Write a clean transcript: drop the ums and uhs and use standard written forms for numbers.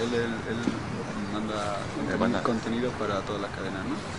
Él manda contenido para toda la cadena, ¿no?